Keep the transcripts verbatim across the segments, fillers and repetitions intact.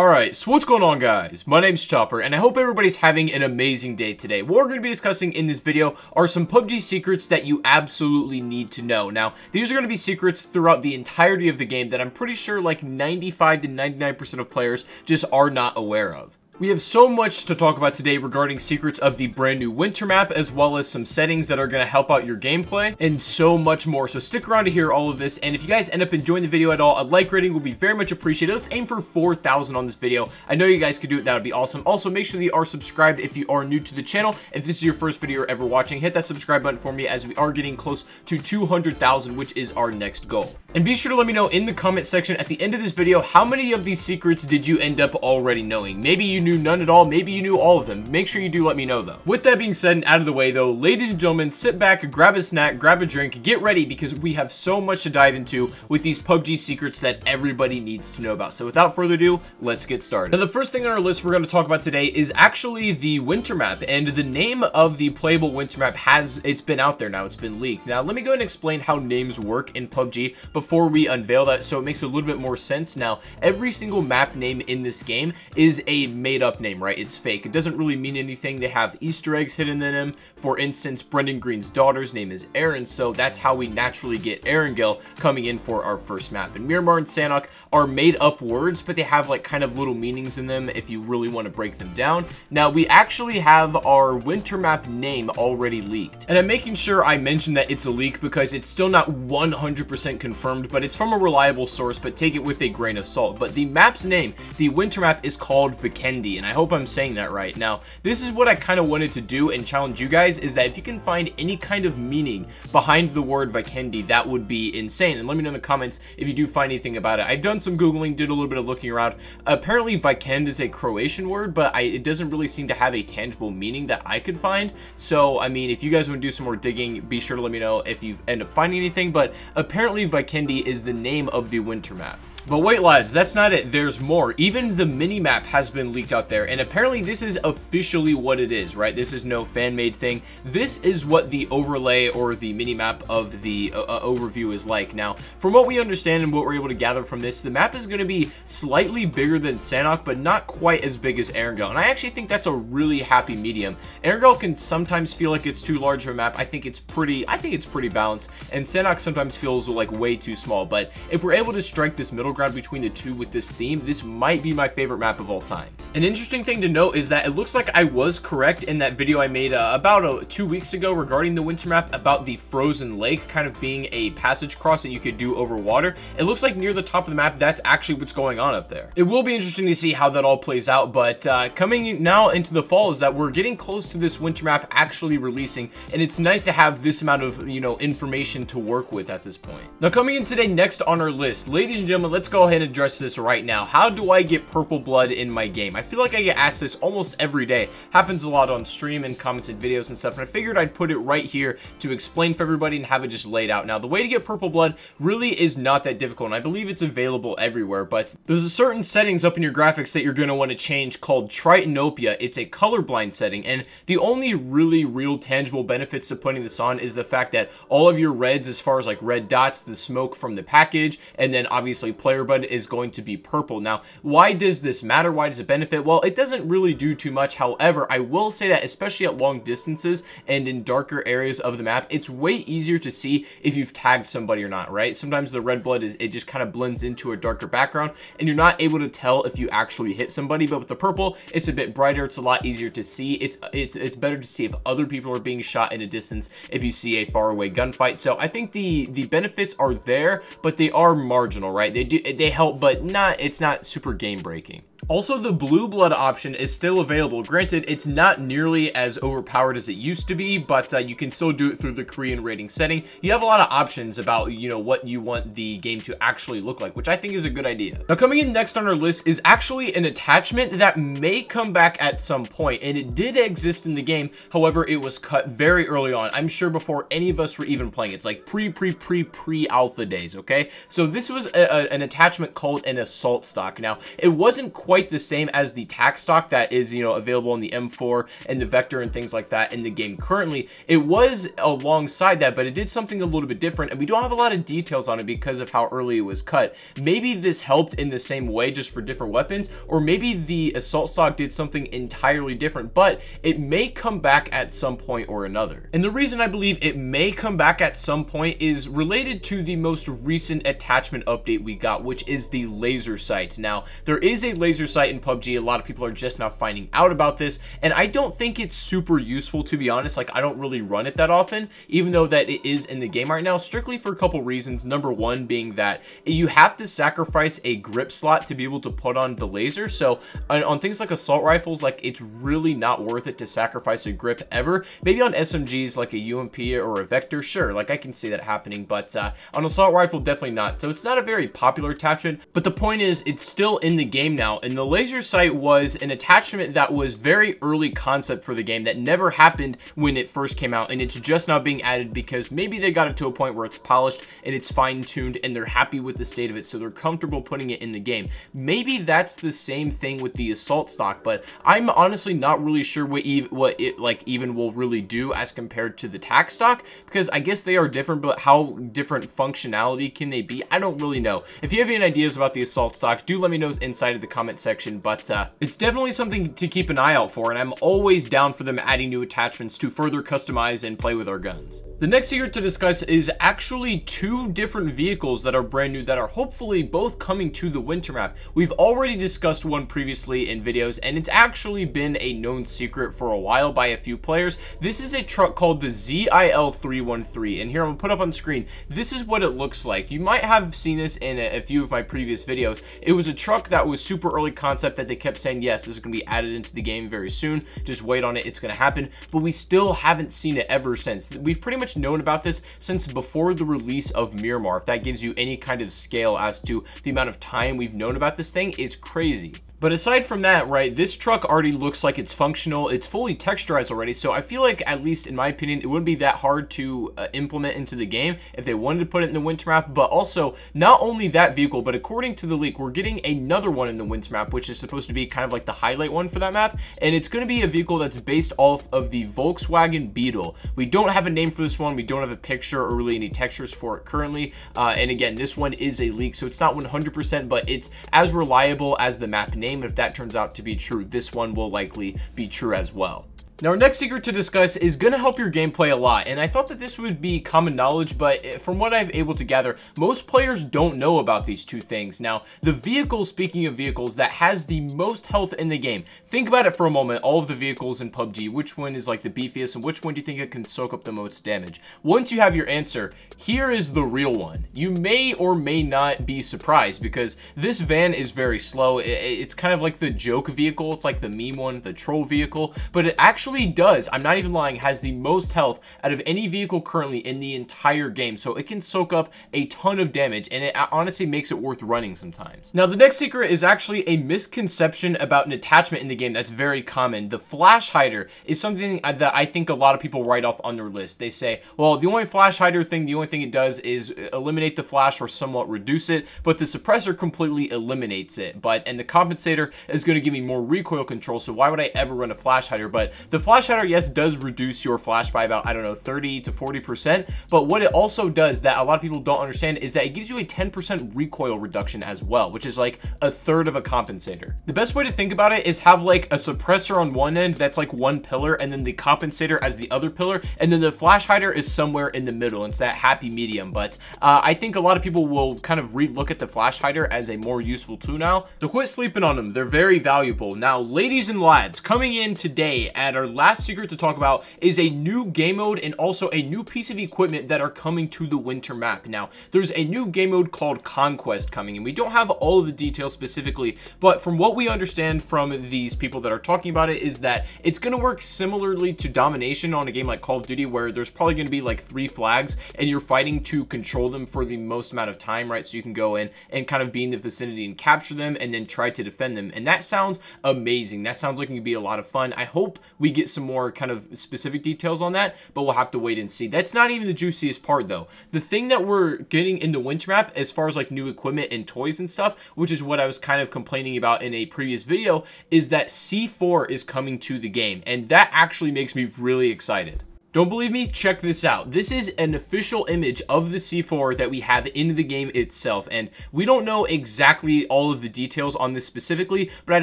Alright, so what's going on, guys? My name's Chopper, and I hope everybody's having an amazing day today. What we're going to be discussing in this video are some P U B G secrets that you absolutely need to know. Now, these are going to be secrets throughout the entirety of the game that I'm pretty sure like ninety-five to ninety-nine percent of players just are not aware of. We have so much to talk about today regarding secrets of the brand new winter map, as well as some settings that are going to help out your gameplay, and so much more. So stick around to hear all of this, and if you guys end up enjoying the video at all, a like rating will be very much appreciated. Let's aim for four thousand on this video. I know you guys could do it. That would be awesome. Also, make sure that you are subscribed if you are new to the channel. If this is your first video you're ever watching, hit that subscribe button for me, as we are getting close to two hundred thousand, which is our next goal. And be sure to let me know in the comment section at the end of this video, how many of these secrets did you end up already knowing? Maybe you knew none at all, maybe you knew all of them. Make sure you do let me know, though. With that being said and out of the way, though, ladies and gentlemen, sit back, grab a snack, grab a drink, get ready, because we have so much to dive into with these P U B G secrets that everybody needs to know about. So without further ado, let's get started. Now, the first thing on our list we're going to talk about today is actually the winter map, and the name of the playable winter map has it's been out there now. It's been leaked. Now, let me go and explain how names work in P U B G before we unveil that, so it makes a little bit more sense. Now, every single map name in this game is a made up name, right? It's fake. It doesn't really mean anything. They have Easter eggs hidden in them. For instance, Brendan Green's daughter's name is Erin, so that's how we naturally get Erangel coming in for our first map. And Miramar and Sanhok are made up words, but they have like kind of little meanings in them if you really want to break them down. Now, we actually have our winter map name already leaked, and I'm making sure I mention that it's a leak because it's still not one hundred percent confirmed, but it's from a reliable source, but take it with a grain of salt. But the map's name, the winter map, is called Vikendi, and I hope I'm saying that right. Now, this is what I kind of wanted to do and challenge you guys, is that if you can find any kind of meaning behind the word Vikendi, that would be insane. And let me know in the comments if you do find anything about it. I've done some Googling, did a little bit of looking around. Apparently, Vikend is a Croatian word, but I, it doesn't really seem to have a tangible meaning that I could find. So, I mean, if you guys want to do some more digging, be sure to let me know if you end up finding anything. But apparently, Vikendi is the name of the winter map. But wait, lads, that's not it. There's more. Even the minimap has been leaked out there, and apparently this is officially what it is, right? This is no fan-made thing. This is what the overlay or the minimap of the uh, overview is like. Now, from what we understand and what we're able to gather from this, the map is going to be slightly bigger than Sanhok, but not quite as big as Erangel, and I actually think that's a really happy medium. Erangel can sometimes feel like it's too large of a map. I think it's pretty, I think it's pretty balanced, and Sanhok sometimes feels like way too small, but if we're able to strike this middle ground between the two with this theme, this might be my favorite map of all time. An interesting thing to note is that it looks like I was correct in that video I made uh, about uh, two weeks ago regarding the winter map, about the frozen lake kind of being a passage cross that you could do over water. It looks like near the top of the map, that's actually what's going on up there. It will be interesting to see how that all plays out, but uh, coming now into the fall is that we're getting close to this winter map actually releasing, and it's nice to have this amount of, you know, information to work with at this point. Now, coming in today next on our list, ladies and gentlemen, let's go ahead and address this right now. How do I get purple blood in my game? I feel like I get asked this almost every day. Happens a lot on stream and comments and videos and stuff, and I figured I'd put it right here to explain for everybody and have it just laid out. Now, the way to get purple blood really is not that difficult, and I believe it's available everywhere, but there's a certain settings up in your graphics that you're going to want to change called Tritanopia. It's a colorblind setting, and the only really real tangible benefits to putting this on is the fact that all of your reds, as far as like red dots, the smoke from the package, and then obviously player bud, is going to be purple. Now, why does this matter? Why does it benefit? Well, it doesn't really do too much. However, I will say that especially at long distances and in darker areas of the map, it's way easier to see if you've tagged somebody or not, right? Sometimes the red blood is, it just kind of blends into a darker background and you're not able to tell if you actually hit somebody, but with the purple, it's a bit brighter. It's a lot easier to see. It's, it's, it's better to see if other people are being shot in a distance if you see a faraway gunfight. So I think the, the benefits are there, but they are marginal, right? They do, they help, but not, it's not super game breaking. Also, the blue blood option is still available. Granted, it's not nearly as overpowered as it used to be, but uh, you can still do it through the Korean rating setting. You have a lot of options about, you know, what you want the game to actually look like, which I think is a good idea. Now, coming in next on our list is actually an attachment that may come back at some point, and it did exist in the game. However, it was cut very early on. I'm sure before any of us were even playing. It's like pre, pre, pre, pre alpha days, okay? So this was a, a, an attachment called an assault stock. Now, it wasn't quite quite the same as the tac stock that is, you know, available in the M four and the Vector and things like that in the game currently. It was alongside that, but it did something a little bit different, and we don't have a lot of details on it because of how early it was cut. Maybe this helped in the same way just for different weapons, or maybe the assault stock did something entirely different, but it may come back at some point or another. And the reason I believe it may come back at some point is related to the most recent attachment update we got, which is the laser sight. Now, there is a laser sight in P U B G. A lot of people are just now finding out about this, and I don't think it's super useful, to be honest. Like, I don't really run it that often, even though that it is in the game right now, strictly for a couple reasons. Number one being that you have to sacrifice a grip slot to be able to put on the laser. So on, on things like assault rifles, like, it's really not worth it to sacrifice a grip ever. Maybe on S M Gs like a U M P or a Vector, sure, like I can see that happening, but uh, on assault rifle, definitely not. So it's not a very popular attachment, but the point is it's still in the game now. And the laser sight was an attachment that was very early concept for the game that never happened when it first came out, and it's just now being added because maybe they got it to a point where it's polished and it's fine-tuned and they're happy with the state of it, so they're comfortable putting it in the game. Maybe that's the same thing with the assault stock, but I'm honestly not really sure what ev what it like even will really do as compared to the tac stock, because I guess they are different, but how different functionality can they be? I don't really know. If you have any ideas about the assault stock, do let me know inside of the comment section, but uh, it's definitely something to keep an eye out for, and I'm always down for them adding new attachments to further customize and play with our guns. The next secret to discuss is actually two different vehicles that are brand new that are hopefully both coming to the winter map. We've already discussed one previously in videos, and it's actually been a known secret for a while by a few players. This is a truck called the Z I L three one three, and here I'm gonna put up on the screen. This is what it looks like. You might have seen this in a, a few of my previous videos. It was a truck that was super early concept that they kept saying, yes, this is gonna be added into the game very soon, just wait on it, it's gonna happen, but we still haven't seen it ever since. We've pretty much known about this since before the release of Miramar, if that gives you any kind of scale as to the amount of time we've known about this thing. It's crazy. But aside from that, right, this truck already looks like it's functional. It's fully texturized already, so I feel like, at least in my opinion, it wouldn't be that hard to uh, implement into the game if they wanted to put it in the winter map. But also, not only that vehicle, but according to the leak, we're getting another one in the winter map, which is supposed to be kind of like the highlight one for that map, and it's going to be a vehicle that's based off of the Volkswagen Beetle. We don't have a name for this one. We don't have a picture or really any textures for it currently, uh, and again, this one is a leak, so it's not one hundred percent, but it's as reliable as the map name. If that turns out to be true, this one will likely be true as well. Now, our next secret to discuss is going to help your gameplay a lot, and I thought that this would be common knowledge, but from what I've able to gather, most players don't know about these two things. Now, the vehicle, speaking of vehicles, that has the most health in the game. Think about it for a moment, all of the vehicles in P U B G, which one is like the beefiest, and which one do you think it can soak up the most damage? Once you have your answer, here is the real one. You may or may not be surprised, because this van is very slow. It's kind of like the joke vehicle, it's like the meme one, the troll vehicle, but it actually does, I'm not even lying, has the most health out of any vehicle currently in the entire game, so it can soak up a ton of damage, and it honestly makes it worth running sometimes. Now, the next secret is actually a misconception about an attachment in the game that's very common. The flash hider is something that I think a lot of people write off on their list. They say, well, the only flash hider thing, the only thing it does is eliminate the flash or somewhat reduce it, but the suppressor completely eliminates it, but and the compensator is going to give me more recoil control, so why would I ever run a flash hider? But the flash hider, yes, does reduce your flash by about, I don't know, thirty to forty percent, but what it also does that a lot of people don't understand is that it gives you a ten percent recoil reduction as well, which is like a third of a compensator. The best way to think about it is have like a suppressor on one end that's like one pillar, and then the compensator as the other pillar, and then the flash hider is somewhere in the middle, and it's that happy medium. But uh, I think a lot of people will kind of relook at the flash hider as a more useful tool now, so quit sleeping on them. They're very valuable. Now, ladies and lads, coming in today at our last secret to talk about is a new game mode and also a new piece of equipment that are coming to the winter map. Now, there's a new game mode called Conquest coming, and we don't have all of the details specifically, but from what we understand from these people that are talking about it is that it's going to work similarly to Domination on a game like Call of Duty, where there's probably going to be like three flags and you're fighting to control them for the most amount of time, right? So you can go in and kind of be in the vicinity and capture them and then try to defend them, and that sounds amazing. That sounds like it can be a lot of fun. I hope we get get some more kind of specific details on that, but we'll have to wait and see. That's not even the juiciest part, though. The thing that we're getting in the winter wrap, as far as like new equipment and toys and stuff, which is what I was kind of complaining about in a previous video, is that C four is coming to the game, and that actually makes me really excited. Don't believe me? Check this out. This is an official image of the C four that we have in the game itself, and we don't know exactly all of the details on this specifically, but I'd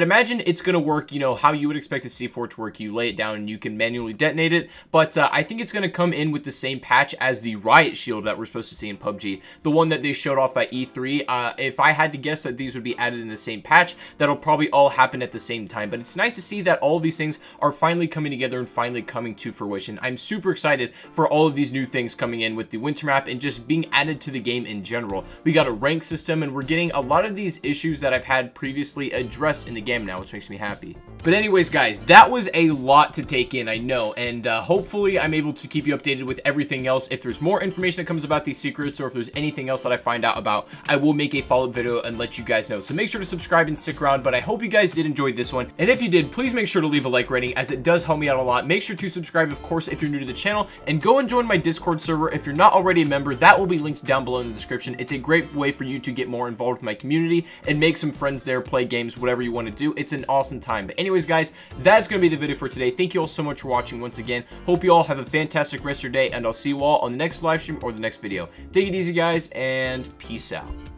imagine it's going to work, you know, how you would expect a C four to work. You lay it down and you can manually detonate it, but uh, I think it's going to come in with the same patch as the riot shield that we're supposed to see in P U B G, the one that they showed off at E three. Uh, if I had to guess that these would be added in the same patch, that'll probably all happen at the same time, but it's nice to see that all of these things are finally coming together and finally coming to fruition. I'm super Super excited for all of these new things coming in with the winter map and just being added to the game in general. We got a rank system, and we're getting a lot of these issues that I've had previously addressed in the game now, which makes me happy. But anyways, guys, that was a lot to take in, I know, and uh, hopefully I'm able to keep you updated with everything else. If there's more information that comes about these secrets, or if there's anything else that I find out about, I will make a follow-up video and let you guys know. So make sure to subscribe and stick around, but I hope you guys did enjoy this one, and if you did, please make sure to leave a like rating, as it does help me out a lot. Make sure to subscribe, of course, if you're new to the channel, and go and join my Discord server if you're not already a member. That will be linked down below in the description. It's a great way for you to get more involved with my community and make some friends there, play games, whatever you want to do. It's an awesome time. But anyways, guys, that's going to be the video for today. Thank you all so much for watching once again. Hope you all have a fantastic rest of your day, and I'll see you all on the next live stream or the next video. Take it easy, guys, and peace out.